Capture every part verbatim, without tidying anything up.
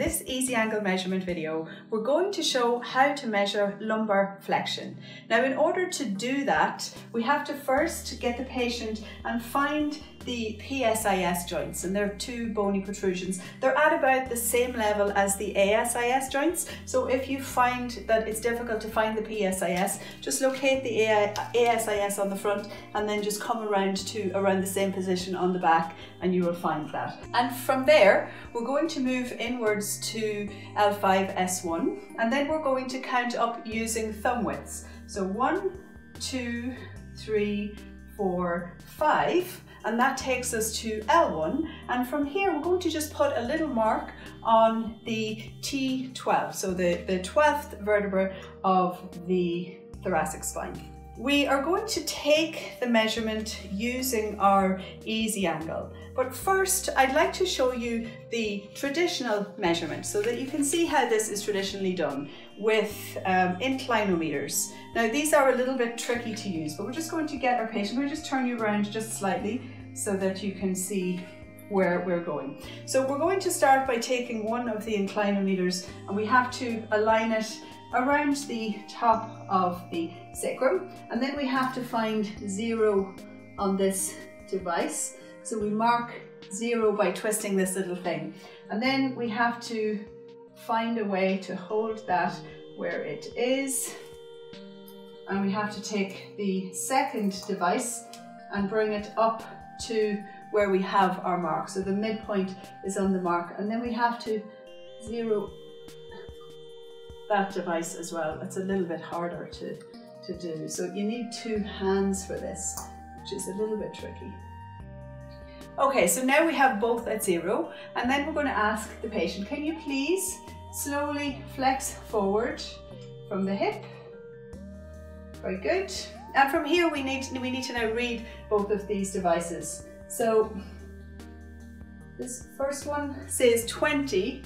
this EasyAngle measurement video, we're going to show how to measure lumbar flexion. Now, in order to do that, we have to first get the patient and find the P S I S joints, and they're two bony protrusions. They're at about the same level as the A S I S joints, so if you find that it's difficult to find the P S I S, just locate the A S I S on the front and then just come around to around the same position on the back and you will find that. And from there we're going to move inwards to L five S one, and then we're going to count up using thumb widths. So one, two, three, four, five. And that takes us to L one, and from here we're going to just put a little mark on the T twelve, so the, the twelfth vertebra of the thoracic spine. We are going to take the measurement using our EasyAngle, but first I'd like to show you the traditional measurement so that you can see how this is traditionally done with um, inclinometers. Now, these are a little bit tricky to use, but we're just going to get our patient. We'll just turn you around just slightly so that you can see where we're going. So we're going to start by taking one of the inclinometers, and we have to align it around the top of the sacrum, and then we have to find zero on this device. So we mark zero by twisting this little thing, and then we have to find a way to hold that where it is, and we have to take the second device and bring it up to where we have our mark. So the midpoint is on the mark, and then we have to zero that device as well. It's a little bit harder to, to do. So you need two hands for this, which is a little bit tricky. Okay, so now we have both at zero, and then we're going to ask the patient, can you please slowly flex forward from the hip? Very good. And from here we need, we need to now read both of these devices. So this first one says twenty,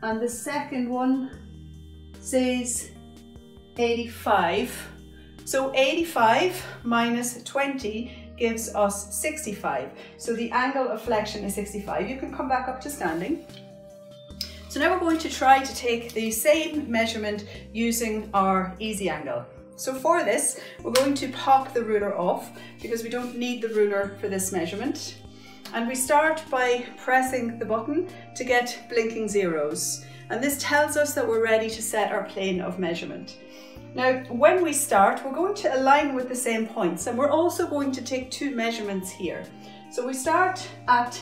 and the second one says eighty-five. So eighty-five minus twenty gives us sixty-five. So the angle of flexion is sixty-five. You can come back up to standing. So now we're going to try to take the same measurement using our EasyAngle. So for this, we're going to pop the ruler off because we don't need the ruler for this measurement. And we start by pressing the button to get blinking zeros. And this tells us that we're ready to set our plane of measurement. Now, when we start, we're going to align with the same points, and we're also going to take two measurements here. So we start at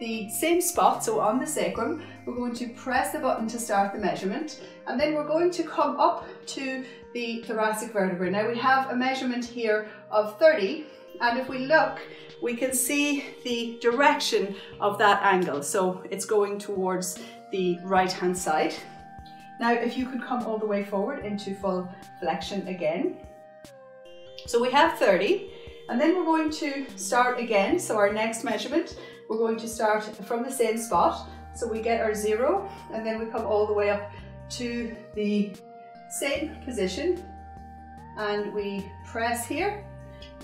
the same spot, so on the sacrum, we're going to press the button to start the measurement, and then we're going to come up to the thoracic vertebra. Now we have a measurement here of thirty, and if we look, we can see the direction of that angle. So it's going towards the right-hand side. Now, if you could come all the way forward into full flexion again. So we have thirty, and then we're going to start again. So our next measurement, we're going to start from the same spot. So we get our zero, and then we come all the way up to the same position, and we press here,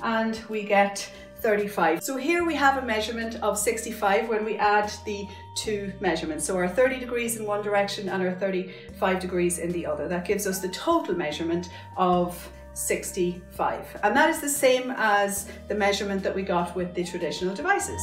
and we get thirty-five. So here we have a measurement of sixty-five when we add the two measurements. So our thirty degrees in one direction and our thirty-five degrees in the other. That gives us the total measurement of sixty-five. And that is the same as the measurement that we got with the traditional devices.